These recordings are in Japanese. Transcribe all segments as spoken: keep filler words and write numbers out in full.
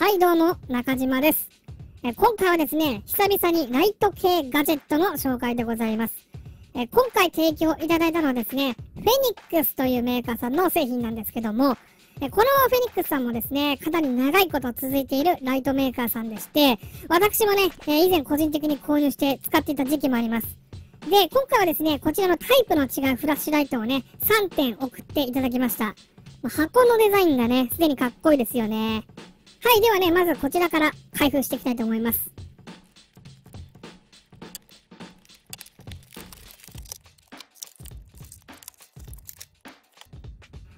はいどうも、中島です。え今回はですね、久々にライト系ガジェットの紹介でございます。え今回提供いただいたのはですね、フェニックスというメーカーさんの製品なんですけども、えこのフェニックスさんもですね、かなり長いこと続いているライトメーカーさんでして、私もね、え以前個人的に購入して使っていた時期もあります。で、今回はですね、こちらのタイプの違うフラッシュライトをね、さんてん送っていただきました。箱のデザインがね、すでにかっこいいですよね。はい、ではね、まずこちらから開封していきたいと思います。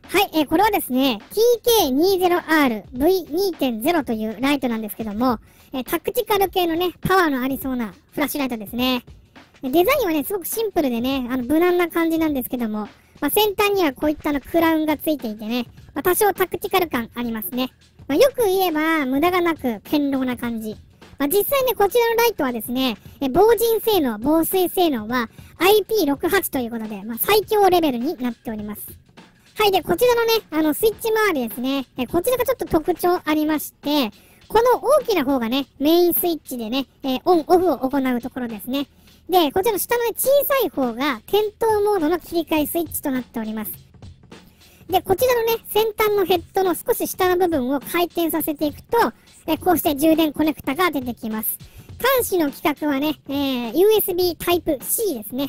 はい、えー、これはですね、ティーケーにじゅうアール ブイにてんゼロ というライトなんですけども、えー、タクティカル系のね、パワーのありそうなフラッシュライトですね。デザインはね、すごくシンプルでね、あの、無難な感じなんですけども、まあ、先端にはこういったのクラウンがついていてね、まあ、多少タクティカル感ありますね。まあ、よく言えば、無駄がなく、堅牢な感じ。まあ、実際ね、こちらのライトはですね、え防塵性能、防水性能は アイピーろくじゅうはち ということで、まあ、最強レベルになっております。はい、で、こちらのね、あの、スイッチ周りですね、えこちらがちょっと特徴ありまして、この大きな方がね、メインスイッチでね、えオンオフを行うところですね。で、こちらの下の、ね、小さい方が点灯モードの切り替えスイッチとなっております。で、こちらのね、先端のヘッドの少し下の部分を回転させていくと、えこうして充電コネクタが出てきます。端子の規格はね、えー、ユーエスビータイプシー ですね。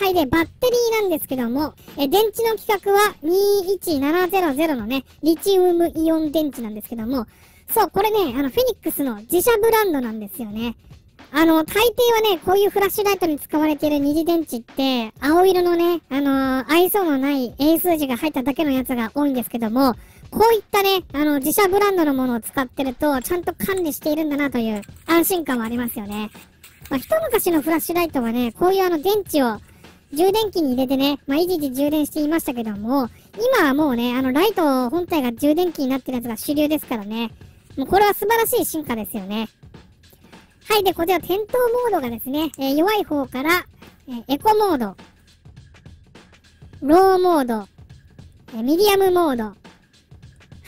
はい、で、バッテリーなんですけども、え電池の規格はにいちななぜろぜろのね、リチウムイオン電池なんですけども、そう、これね、あの、フェニックスの自社ブランドなんですよね。あの、大抵はね、こういうフラッシュライトに使われている二次電池って、青色のね、あのー、愛想のない英数字が入っただけのやつが多いんですけども、こういったね、あの、自社ブランドのものを使ってると、ちゃんと管理しているんだなという安心感はありますよね。まあ、一昔のフラッシュライトはね、こういうあの、電池を充電器に入れてね、まあ、いじいじ充電していましたけども、今はもうね、あの、ライト本体が充電器になってるやつが主流ですからね、もうこれは素晴らしい進化ですよね。はい。で、こちら、点灯モードがですね、えー、弱い方から、えー、エコモード、ローモード、えー、ミディアムモード、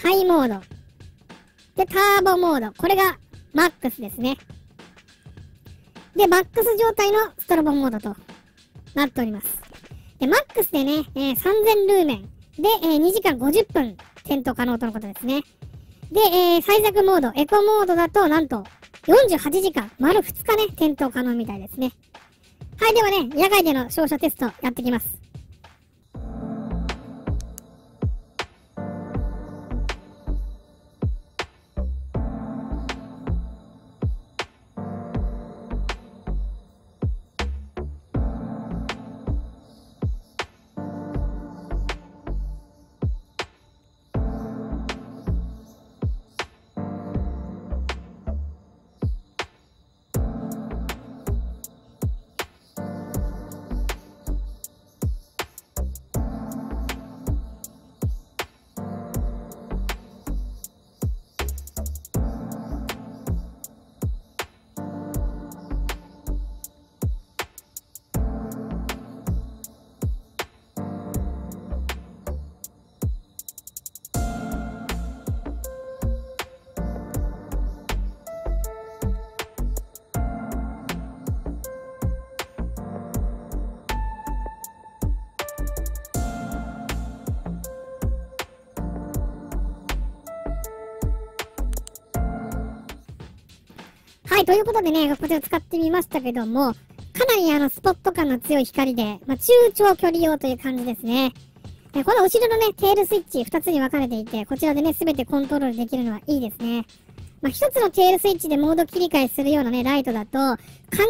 ハイモード、で、ターボモード。これが、マックスですね。で、マックス状態のストロボモードとなっております。で、マックスでね、えー、さんぜんルーメンで、えー、にじかんごじゅっぷん、点灯可能とのことですね。で、えー、最弱モード、エコモードだと、なんと、よんじゅうはちじかん、丸ふつかね、点灯可能みたいですね。はい、ではね、野外での照射テストやってきます。はい、ということでね、こちら使ってみましたけども、かなりあの、スポット感の強い光で、まあ、中長距離用という感じですね。えこの後ろのね、テールスイッチふたつに分かれていて、こちらでね、すべてコントロールできるのはいいですね。まあ、ひとつのテールスイッチでモード切り替えするようなね、ライトだと、間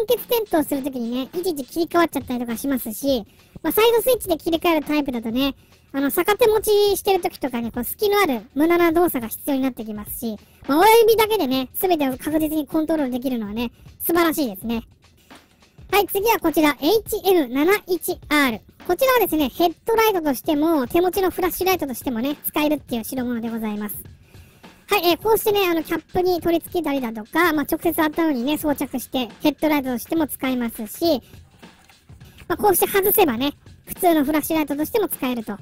欠点灯するときにね、いちいち切り替わっちゃったりとかしますし、まあ、サイドスイッチで切り替えるタイプだとね、あの、逆手持ちしてるときとかね、こう、隙のある無駄な動作が必要になってきますし、まあ、親指だけでね、すべてを確実にコントロールできるのはね、素晴らしいですね。はい、次はこちら、エイチエムななじゅういちアール。こちらはですね、ヘッドライトとしても、手持ちのフラッシュライトとしてもね、使えるっていう代物でございます。はい、えー、こうしてね、あの、キャップに取り付けたりだとか、まあ、直接頭にね、装着して、ヘッドライトとしても使えますし、まあ、こうして外せばね、普通のフラッシュライトとしても使えると。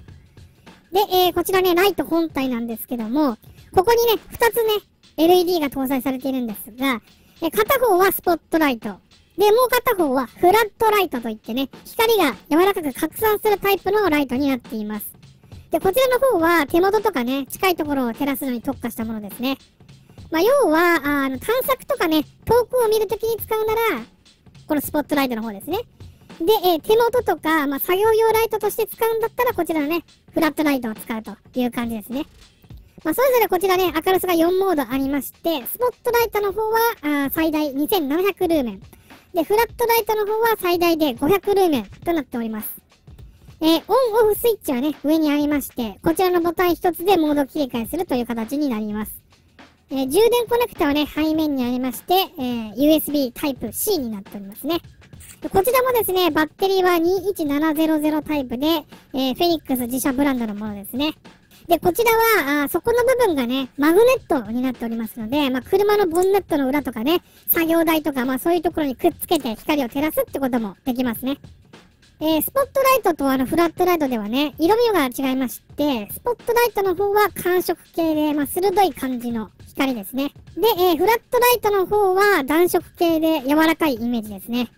で、えー、こちらね、ライト本体なんですけども、ここにね、ふたつね、エルイーディー が搭載されているんですが、え片方はスポットライト。で、もう片方はフラットライトといってね、光が柔らかく拡散するタイプのライトになっています。で、こちらの方は手元とかね、近いところを照らすのに特化したものですね。まあ、要は、あの、探索とかね、遠くを見るときに使うなら、このスポットライトの方ですね。で、え手元とか、まあ、作業用ライトとして使うんだったら、こちらのね、フラットライトを使うという感じですね。まあ、それぞれこちらね、明るさがよんモードありまして、スポットライトの方は、あ最大にせんななひゃくルーメン。で、フラットライトの方は最大でごひゃくルーメンとなっております。えー、オンオフスイッチはね、上にありまして、こちらのボタン一つでモード切り替えするという形になります。えー、充電コネクタはね、背面にありまして、えー、ユーエスビー タイプシー になっておりますね。こちらもですね、バッテリーはにいちななぜろぜろタイプで、えー、フェニックス自社ブランドのものですね。で、こちらは、あそこの部分がね、マグネットになっておりますので、まあ、車のボンネットの裏とかね、作業台とか、まあ、そういうところにくっつけて光を照らすってこともできますね。えー、スポットライトとあのフラットライトではね、色味が違いまして、スポットライトの方は寒色系で、まあ、鋭い感じの光ですね。で、えー、フラットライトの方は暖色系で柔らかいイメージですね。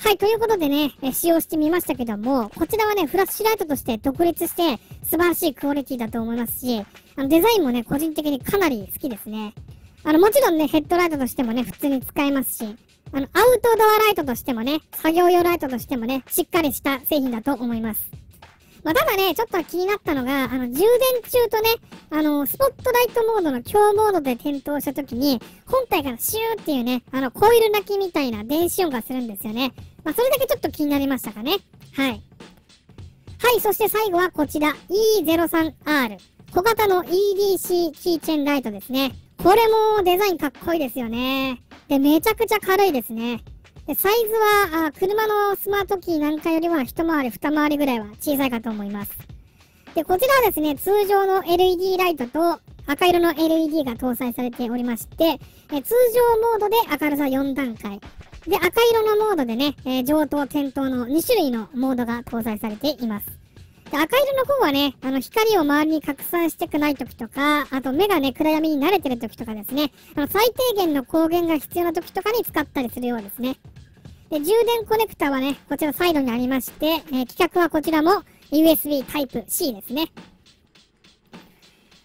はい、ということでね、え使用してみましたけども、こちらはね、フラッシュライトとして独立して、素晴らしいクオリティだと思いますし、あのデザインもね、個人的にかなり好きですね。あの、もちろんね、ヘッドライトとしてもね、普通に使えますし、あの、アウトドアライトとしてもね、作業用ライトとしてもね、しっかりした製品だと思います。まあ、ただね、ちょっと気になったのが、あの、充電中とね、あの、スポットライトモードの強モードで点灯した時に、本体からシューっていうね、あの、コイル鳴きみたいな電子音がするんですよね。まあ、それだけちょっと気になりましたかね。はい。はい、そして最後はこちら、イーゼロさんアール。小型の イーディーシー キーチェーンライトですね。これもデザインかっこいいですよね。で、めちゃくちゃ軽いですね。で、サイズは、あ、車のスマートキーなんかよりは一回り二回りぐらいは小さいかと思います。で、こちらはですね、通常の エルイーディー ライトと赤色の エルイーディー が搭載されておりまして、え通常モードで明るさよん段階。で、赤色のモードでね、えー、上灯、点灯のに種類のモードが搭載されています。で、赤色の方はね、あの、光を周りに拡散してくない時とか、あと目がね、暗闇に慣れてる時とかですね、あの、最低限の光源が必要な時とかに使ったりするようですね。で、充電コネクタはね、こちらサイドにありまして、えー、規格はこちらも ユーエスビー タイプシー ですね。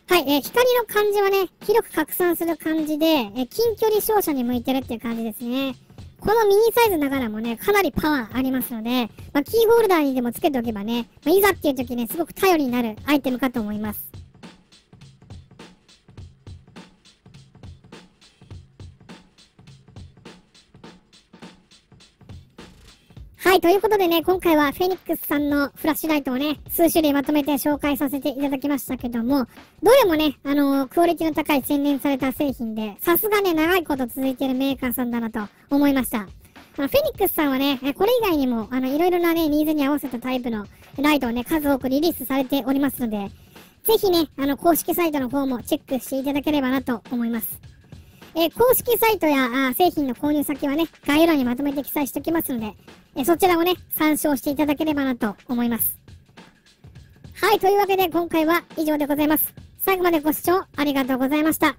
はい、えー、光の感じはね、広く拡散する感じで、えー、近距離照射に向いてるっていう感じですね。このミニサイズながらもね、かなりパワーありますので、まあ、キーホルダーにでもつけておけばね、まあ、いざっていう時ね、すごく頼りになるアイテムかと思います。はい、ということでね、今回はフェニックスさんのフラッシュライトをね、数種類まとめて紹介させていただきましたけども、どれもね、あのー、クオリティの高い洗練された製品で、さすがね、長いこと続いているメーカーさんだなと思いました。あのフェニックスさんはね、これ以外にも、あの、いろいろなね、ニーズに合わせたタイプのライトをね、数多くリリースされておりますので、ぜひね、あの、公式サイトの方もチェックしていただければなと思います。えー、公式サイトやあ製品の購入先はね、概要欄にまとめて記載しておきますので、えー、そちらをね、参照していただければなと思います。はい、というわけで今回は以上でございます。最後までご視聴ありがとうございました。